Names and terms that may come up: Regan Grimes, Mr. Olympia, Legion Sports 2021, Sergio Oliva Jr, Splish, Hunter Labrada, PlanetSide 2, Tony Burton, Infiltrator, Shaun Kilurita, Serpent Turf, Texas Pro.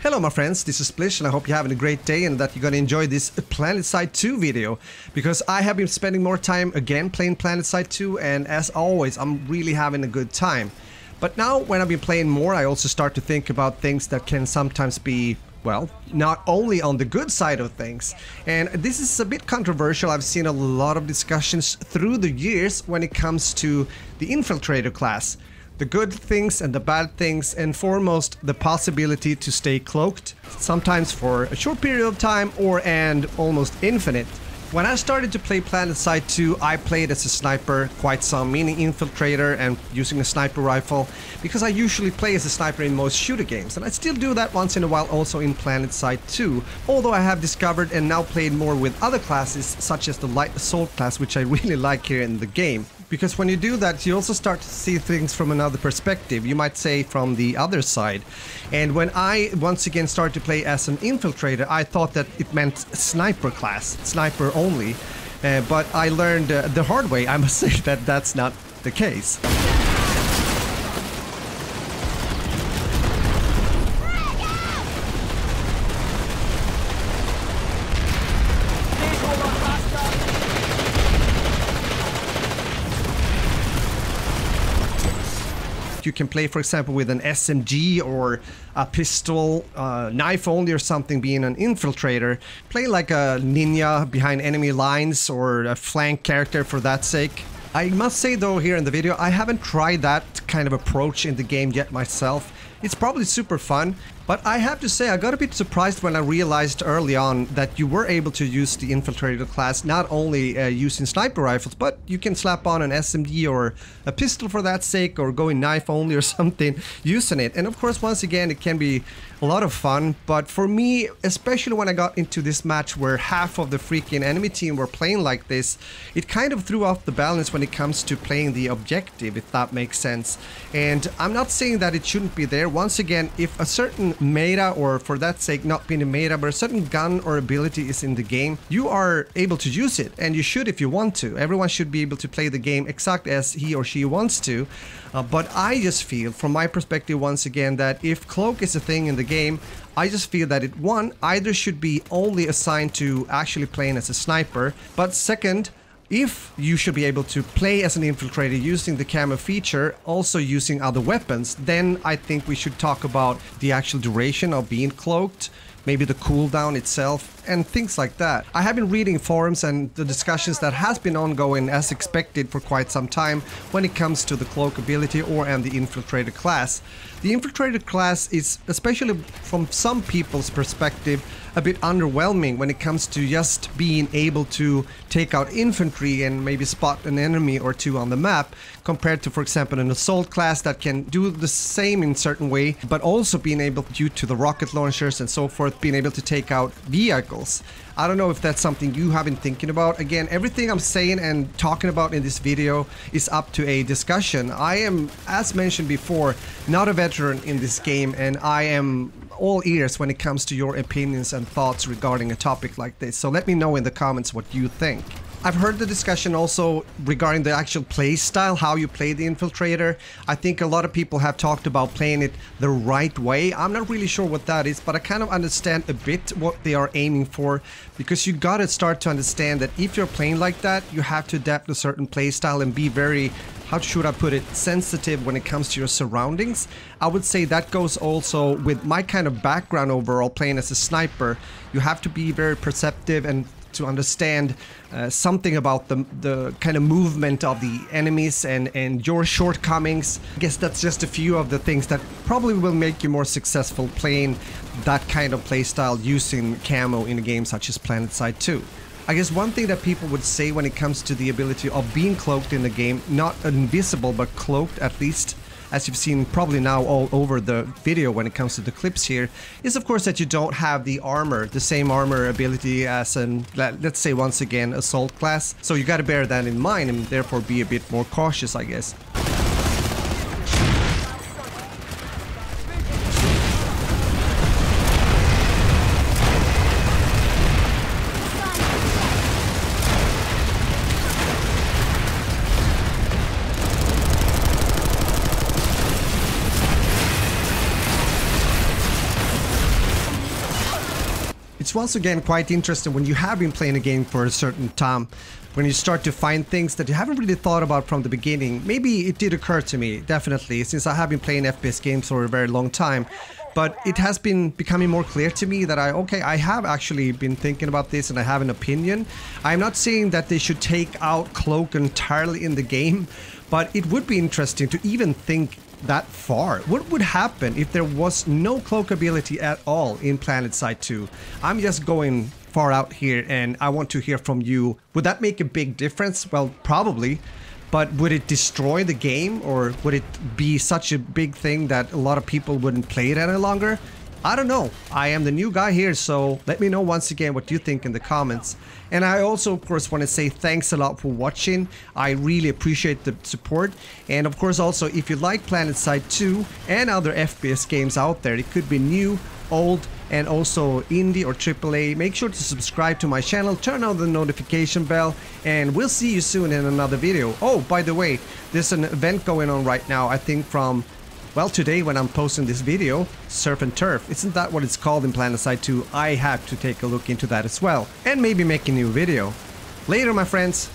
Hello my friends, this is Splish and I hope you're having a great day and that you're gonna enjoy this PlanetSide 2 video, because I have been spending more time again playing PlanetSide 2, and as always I'm really having a good time. But now when I've been playing more, I also start to think about things that can sometimes be, well, not only on the good side of things. And this is a bit controversial. I've seen a lot of discussions through the years when it comes to the Infiltrator class. The good things and the bad things, and foremost the possibility to stay cloaked, sometimes for a short period of time or and almost infinite. When I started to play PlanetSide 2, I played as a sniper, quite some, meaning infiltrator and using a sniper rifle, because I usually play as a sniper in most shooter games, and I still do that once in a while also in PlanetSide 2, although I have discovered and now played more with other classes such as the light assault class, which I really like here in the game. Because when you do that, you also start to see things from another perspective, you might say from the other side. And when I once again started to play as an infiltrator, I thought that it meant sniper class, sniper only, but I learned the hard way, I must say, that that's not the case. You can play, for example, with an SMG or a pistol, knife only or something, being an infiltrator. Play like a ninja behind enemy lines or a flank character for that sake. I must say though, here in the video, I haven't tried that kind of approach in the game yet myself. It's probably super fun, but I have to say I got a bit surprised when I realized early on that you were able to use the Infiltrator class not only using sniper rifles, but you can slap on an SMG or a pistol for that sake, or going knife only or something using it. And of course, once again, it can be a lot of fun, but for me, especially when I got into this match where half of the freaking enemy team were playing like this, it kind of threw off the balance when it comes to playing the objective, if that makes sense. And I'm not saying that it shouldn't be there. Once again, if a certain meta, or for that sake not being a meta, but a certain gun or ability is in the game, you are able to use it, and you should if you want to. Everyone should be able to play the game exactly as he or she wants to, but I just feel, from my perspective once again, that if cloak is a thing in the game, I just feel that it, one, either should be only assigned to actually playing as a sniper, but second, if you should be able to play as an infiltrator using the camera feature, also using other weapons, then I think we should talk about the actual duration of being cloaked, maybe the cooldown itself, and things like that. I have been reading forums and the discussions that has been ongoing as expected for quite some time when it comes to the cloak ability and the infiltrator class. The infiltrator class is, especially from some people's perspective, a bit underwhelming when it comes to just being able to take out infantry and maybe spot an enemy or two on the map, compared to, for example, an assault class that can do the same in certain way, but also being able, due to the rocket launchers and so forth, being able to take out vehicles. I don't know if that's something you have been thinking about. Again, everything I'm saying and talking about in this video is up to a discussion. I am, as mentioned before, not a veteran in this game, and I am all ears when it comes to your opinions and thoughts regarding a topic like this. So let me know in the comments what you think. I've heard the discussion also regarding the actual play style, how you play the infiltrator. I think a lot of people have talked about playing it the right way. I'm not really sure what that is, but I kind of understand a bit what they are aiming for, because you gotta start to understand that if you're playing like that, you have to adapt a certain play style and be very, how should I put it, sensitive when it comes to your surroundings. I would say that goes also with my kind of background overall, playing as a sniper. You have to be very perceptive and to understand something about the kind of movement of the enemies and your shortcomings. I guess that's just a few of the things that probably will make you more successful playing that kind of playstyle using camo in a game such as PlanetSide 2. I guess one thing that people would say when it comes to the ability of being cloaked in the game, not invisible but cloaked at least, as you've seen probably now all over the video when it comes to the clips here, is of course that you don't have the armor, the same armor ability as an, let's say once again, assault class. So you gotta bear that in mind and therefore be a bit more cautious, I guess. it's once again quite interesting when you have been playing a game for a certain time, when you start to find things that you haven't really thought about from the beginning. Maybe it did occur to me, definitely, since I have been playing FPS games for a very long time. But it has been becoming more clear to me that I have actually been thinking about this and I have an opinion. I'm not saying that they should take out Cloak entirely in the game, but it would be interesting to even think that far. What would happen if there was no Cloak ability at all in PlanetSide 2? I'm just going far out here and I want to hear from you. Would that make a big difference? Well, probably. But would it destroy the game, or would it be such a big thing that a lot of people wouldn't play it any longer? I don't know. I am the new guy here, so let me know once again what you think in the comments. And I also, of course, want to say thanks a lot for watching. I really appreciate the support. And of course, also, if you like PlanetSide 2 and other FPS games out there, it could be new, old, and also indie or AAA, make sure to subscribe to my channel, turn on the notification bell, and we'll see you soon in another video. Oh, by the way, there's an event going on right now, I think from, well, today when I'm posting this video, Serpent Turf. Isn't that what it's called in PlanetSide 2? I have to take a look into that as well, and maybe make a new video. Later, my friends.